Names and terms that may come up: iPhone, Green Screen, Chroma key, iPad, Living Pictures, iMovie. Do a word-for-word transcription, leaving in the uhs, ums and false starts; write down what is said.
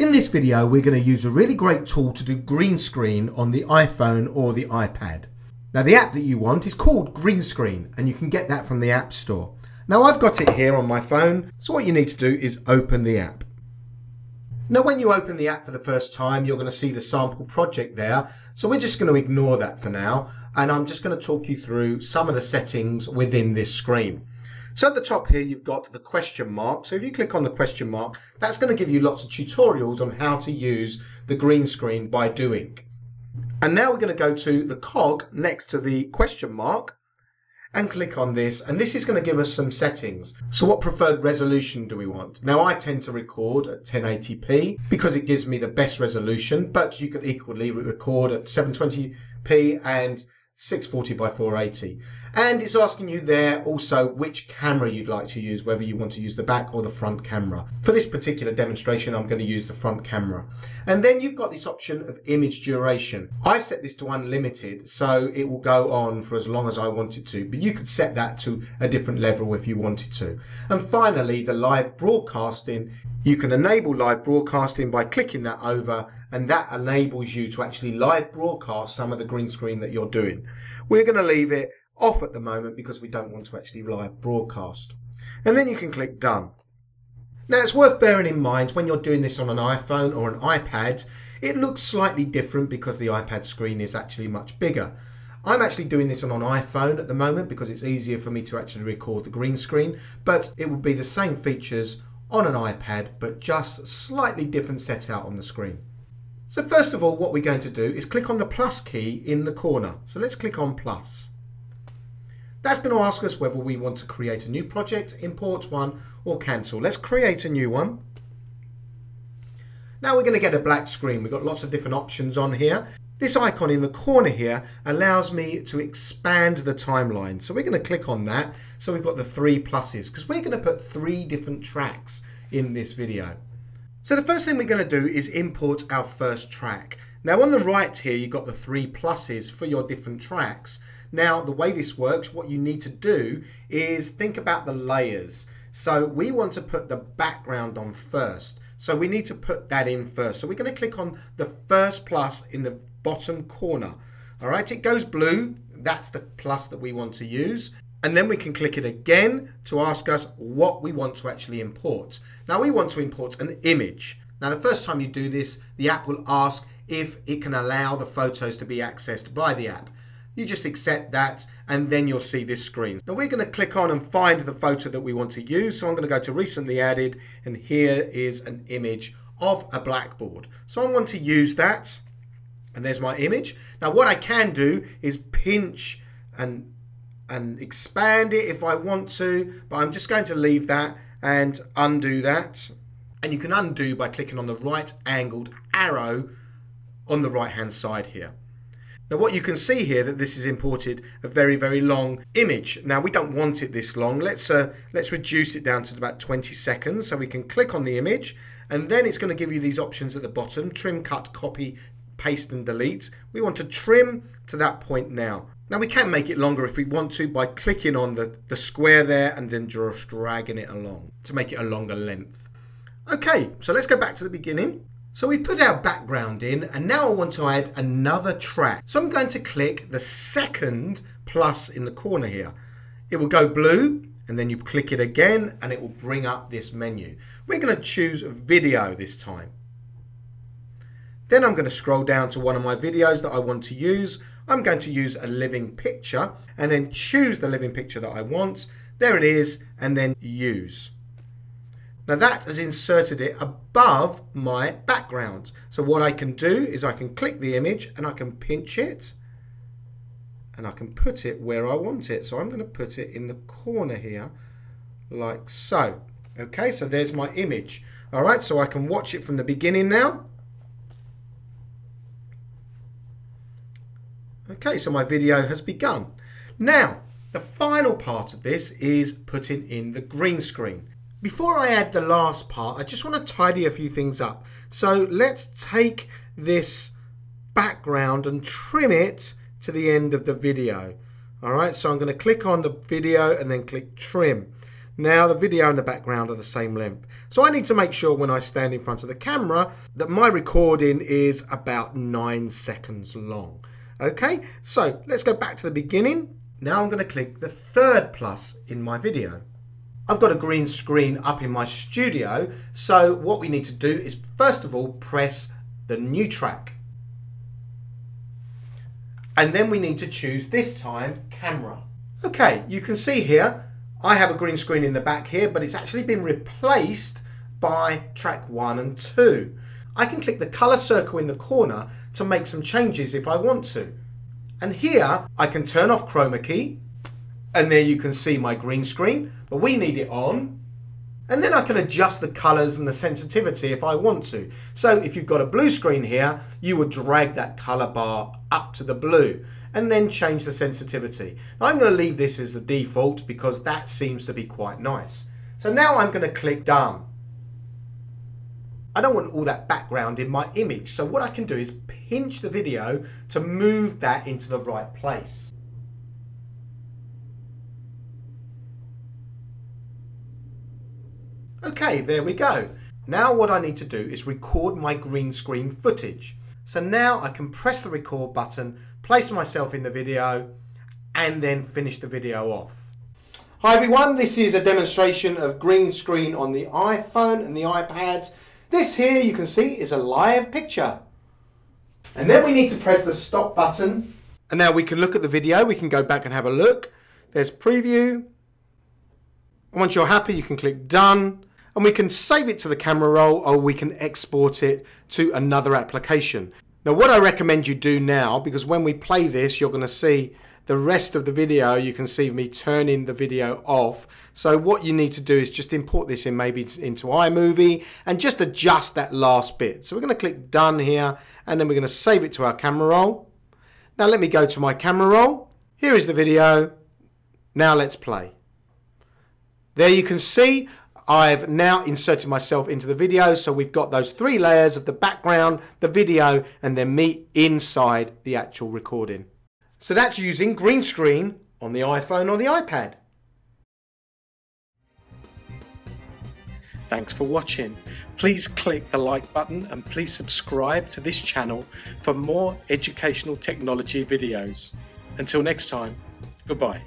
In this video, we're going to use a really great tool to do green screen on the iPhone or the iPad. Now, the app that you want is called Green Screen, and you can get that from the App Store. Now, I've got it here on my phone, so what you need to do is open the app. Now, when you open the app for the first time, you're going to see the sample project there, so we're just going to ignore that for now, and I'm just going to talk you through some of the settings within this screen. So at the top here, you've got the question mark. So if you click on the question mark, that's going to give you lots of tutorials on how to use the green screen by doing. And now we're going to go to the cog next to the question mark and click on this. And this is going to give us some settings. So what preferred resolution do we want? Now, I tend to record at ten eighty p because it gives me the best resolution, but you could equally record at seven twenty p and six forty by four eighty. And it's asking you there also which camera you'd like to use, whether you want to use the back or the front camera. For this particular demonstration, I'm going to use the front camera. And then you've got this option of image duration. I've set this to unlimited, so it will go on for as long as I want it to, but you could set that to a different level if you wanted to. And finally, the live broadcasting. You can enable live broadcasting by clicking that over, and that enables you to actually live broadcast some of the green screen that you're doing. We're going to leave it off at the moment because we don't want to actually live broadcast. And then you can click done. Now, it's worth bearing in mind when you're doing this on an iPhone or an iPad, it looks slightly different because the iPad screen is actually much bigger. I'm actually doing this on an iPhone at the moment because it's easier for me to actually record the green screen, but it would be the same features on an iPad, but just slightly different set out on the screen. So first of all, what we're going to do is click on the plus key in the corner. So let's click on plus. That's going to ask us whether we want to create a new project, import one, or cancel. Let's create a new one. Now we're going to get a black screen. We've got lots of different options on here. This icon in the corner here allows me to expand the timeline. So we're going to click on that. So we've got the three pluses because we're going to put three different tracks in this video. So the first thing we're going to do is import our first track. Now on the right here, you've got the three pluses for your different tracks. Now the way this works, what you need to do is think about the layers. So we want to put the background on first. So we need to put that in first. So we're going to click on the first plus in the bottom corner. All right, it goes blue. That's the plus that we want to use. And then we can click it again to ask us what we want to actually import. Now we want to import an image. Now the first time you do this, the app will ask if it can allow the photos to be accessed by the app. You just accept that and then you'll see this screen. Now we're going to click on and find the photo that we want to use. So I'm going to go to recently added, and here is an image of a blackboard. So I want to use that, and there's my image. Now what I can do is pinch and and expand it if I want to, but I'm just going to leave that and undo that. And you can undo by clicking on the right angled arrow on the right hand side here. Now what you can see here that this is imported a very, very long image. Now we don't want it this long. Let's uh, let's reduce it down to about twenty seconds so we can click on the image, and then it's going to give you these options at the bottom: trim, cut, copy, paste and delete. We want to trim to that point now. Now we can make it longer if we want to by clicking on the, the square there and then just dragging it along to make it a longer length. Okay, so let's go back to the beginning. So we've put our background in, and now I want to add another track. So I'm going to click the second plus in the corner here. It will go blue, and then you click it again and it will bring up this menu. We're going to choose video this time. Then I'm going to scroll down to one of my videos that I want to use. I'm going to use a living picture and then choose the living picture that I want. There it is, and then use. Now that has inserted it above my background. So what I can do is I can click the image and I can pinch it and I can put it where I want it. So I'm going to put it in the corner here like so. Okay, so there's my image. All right, so I can watch it from the beginning now. Okay, so my video has begun. Now, the final part of this is putting in the green screen. Before I add the last part, I just want to tidy a few things up. So let's take this background and trim it to the end of the video. All right, so I'm going to click on the video and then click trim. Now the video and the background are the same length. So I need to make sure when I stand in front of the camera that my recording is about nine seconds long. Okay, so let's go back to the beginning. Now I'm going to click the third plus in my video. I've got a green screen up in my studio, so what we need to do is first of all press the new track. And then we need to choose, this time, camera. Okay, you can see here, I have a green screen in the back here, but it's actually been replaced by track one and two. I can click the colour circle in the corner to make some changes if I want to. And here, I can turn off Chroma key. And there you can see my green screen, but we need it on. And then I can adjust the colors and the sensitivity if I want to. So if you've got a blue screen here, you would drag that color bar up to the blue and then change the sensitivity. Now I'm going to leave this as the default because that seems to be quite nice. So now I'm going to click done. I don't want all that background in my image. So what I can do is pinch the video to move that into the right place. Okay, there we go. Now what I need to do is record my green screen footage. So now I can press the record button, place myself in the video, and then finish the video off. Hi everyone, this is a demonstration of green screen on the iPhone and the iPads. This here, you can see, is a live picture. And then we need to press the stop button. And now we can look at the video. We can go back and have a look. There's preview. Once you're happy, you can click done. And we can save it to the camera roll, or we can export it to another application. Now what I recommend you do now, because when we play this you're going to see the rest of the video, you can see me turning the video off. So what you need to do is just import this in maybe into iMovie and just adjust that last bit. So we're going to click done here and then we're going to save it to our camera roll. Now let me go to my camera roll. Here is the video. Now let's play. There you can see I've now inserted myself into the video, so we've got those three layers of the background, the video, and then me inside the actual recording. So that's using green screen on the iPhone or the iPad. Thanks for watching. Please click the like button and please subscribe to this channel for more educational technology videos. Until next time, goodbye.